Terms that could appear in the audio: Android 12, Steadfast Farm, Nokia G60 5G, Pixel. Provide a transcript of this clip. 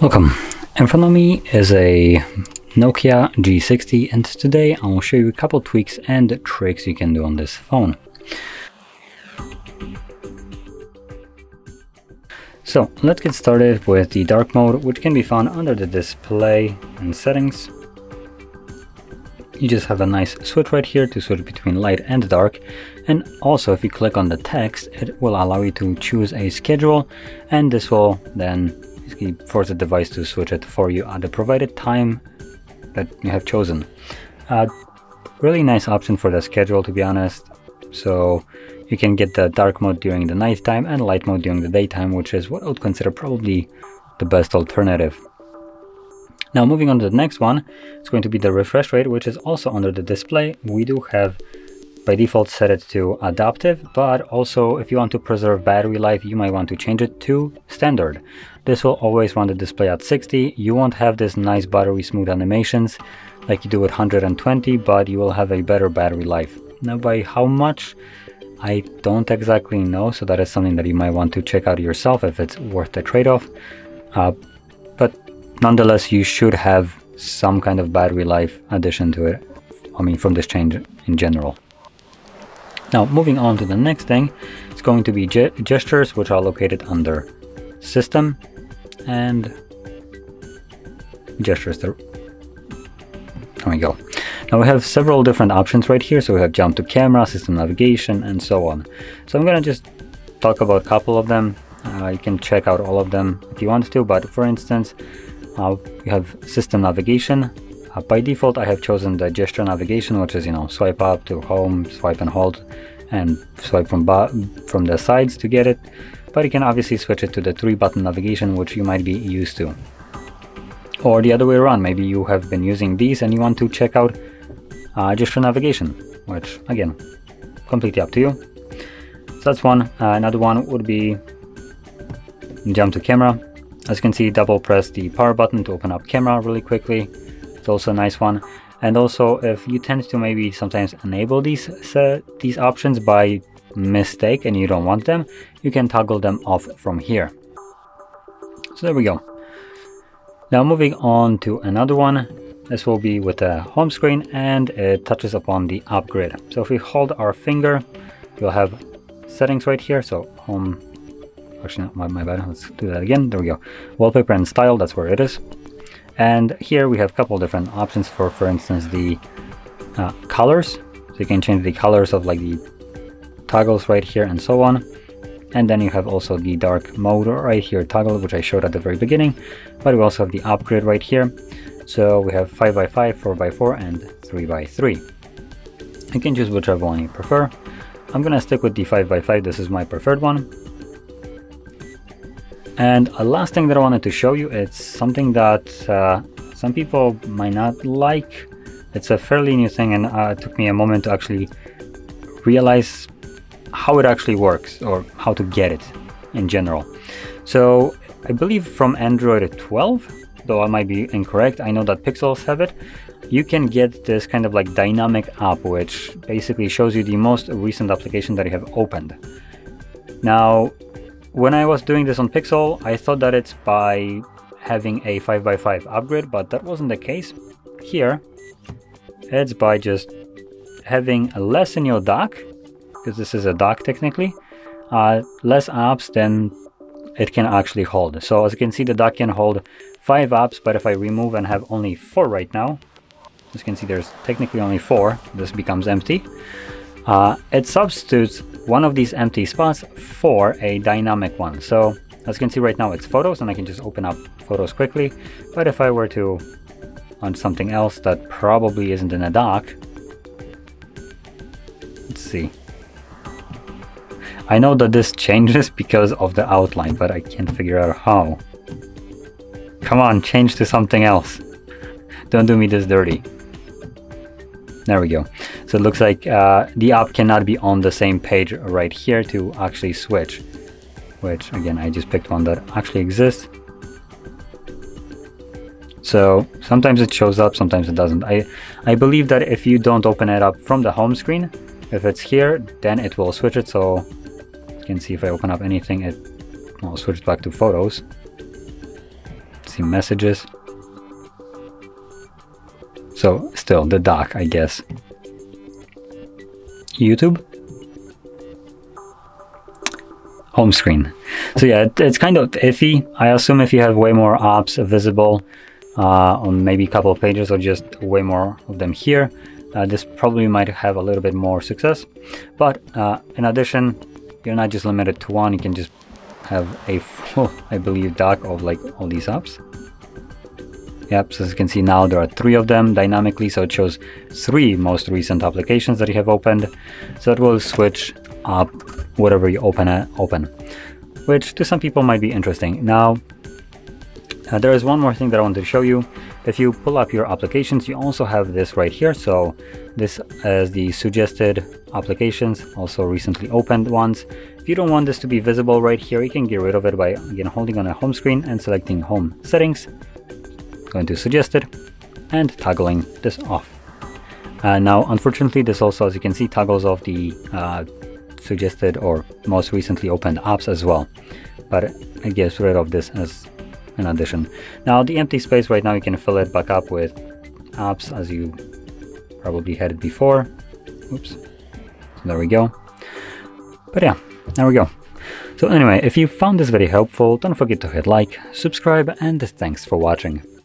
Welcome. In front of me is a Nokia G60, and today I will show you a couple tweaks and tricks you can do on this phone. So let's get started with the dark mode, which can be found under the display and settings. You just have a nice switch right here to switch between light and dark, and also if you click on the text, it will allow you to choose a schedule, and this will then force the device to switch it for you at the provided time that you have chosen. Really nice option for the schedule, to be honest. So you can get the dark mode during the nighttime and light mode during the daytime, which is what I would consider probably the best alternative. Now moving on to the next one, it's going to be the refresh rate, which is also under the display. We do have by default set it to adaptive, but also if you want to preserve battery life, you might want to change it to standard. This will always run the display at 60. You won't have this nice buttery smooth animations like you do with 120, but you will have a better battery life. Now by how much, I don't exactly know, so that is something that you might want to check out yourself if it's worth the trade-off. But nonetheless, you should have some kind of battery life addition to it, I mean from this change in general. Now moving on to the next thing, it's going to be gestures, which are located under System and Gestures. There we go. Now we have several different options right here. So we have jump to camera, system navigation, and so on. So I'm going to just talk about a couple of them. You can check out all of them if you want to, but for instance, we have system navigation. By default, I have chosen the gesture navigation, which is, you know, swipe up to home, swipe and hold, and swipe from the sides to get it. But you can obviously switch it to the 3-button navigation, which you might be used to. Or the other way around, maybe you have been using these and you want to check out gesture navigation, which again, completely up to you. So that's one. Another one would be jump to camera. As you can see, double press the power button to open up camera really quickly. It's also a nice one. And also if you tend to maybe sometimes enable these options by mistake and you don't want them, you can toggle them off from here. So there we go. Now moving on to another one. This will be with the home screen, and it touches upon the app grid. So if we hold our finger, you'll have settings right here. So home, actually no, my bad, let's do that again. There we go. Wallpaper and style, that's where it is. And here we have a couple different options for instance, the colors. So you can change the colors of like the toggles right here and so on. And then you have also the dark mode right here toggle, which I showed at the very beginning, but we also have the app grid right here. So we have 5x5, 4x4, and 3x3. You can choose whichever one you prefer. I'm gonna stick with the 5x5, this is my preferred one. And a last thing that I wanted to show you, it's something that some people might not like. It's a fairly new thing, and it took me a moment to actually realize how it actually works, or how to get it in general. So I believe from Android 12, though I might be incorrect, I know that Pixels have it, you can get this kind of like dynamic app, which basically shows you the most recent application that you have opened. Now, when I was doing this on Pixel, I thought that it's by having a 5x5 upgrade, but that wasn't the case. Here, it's by just having less in your dock, because this is a dock technically, less apps than it can actually hold. So as you can see, the dock can hold 5 apps, but if I remove and have only 4 right now, as you can see, there's technically only 4, this becomes empty. It substitutes one of these empty spots for a dynamic one. So as you can see right now, it's photos, and I can just open up photos quickly. But if I were to launch something else that probably isn't in a dock, let's see. I know that this changes because of the outline, but I can't figure out how. Come on, change to something else. Don't do me this dirty. There we go. So it looks like the app cannot be on the same page right here to actually switch, which again, I just picked one that actually exists. So sometimes it shows up, sometimes it doesn't. I believe that if you don't open it up from the home screen, if it's here, then it will switch it. So you can see if I open up anything, it will switch back to photos. see messages. So still the dock, I guess. YouTube. Home screen. So yeah, it's kind of iffy. I assume if you have way more apps visible on maybe a couple of pages or just way more of them here, this probably might have a little bit more success. But in addition, you're not just limited to one. You can just have a full, I believe, dock of like all these apps. Yep, so as you can see now, there are 3 of them dynamically. So it shows 3 most recent applications that you have opened. So it will switch up whatever you open, which to some people might be interesting. Now, there is one more thing that I want to show you. If you pull up your applications, you also have this right here. So this is the suggested applications, also recently opened ones. If you don't want this to be visible right here, you can get rid of it by again holding on a home screen and selecting Home Settings. Going to suggested and toggling this off. Now, unfortunately, this also, as you can see, toggles off the suggested or most recently opened apps as well. But it gets rid of this as an addition. Now, the empty space right now, you can fill it back up with apps as you probably had it before. Oops. So there we go. But yeah, there we go. So anyway, if you found this very helpful, don't forget to hit like, subscribe, and thanks for watching.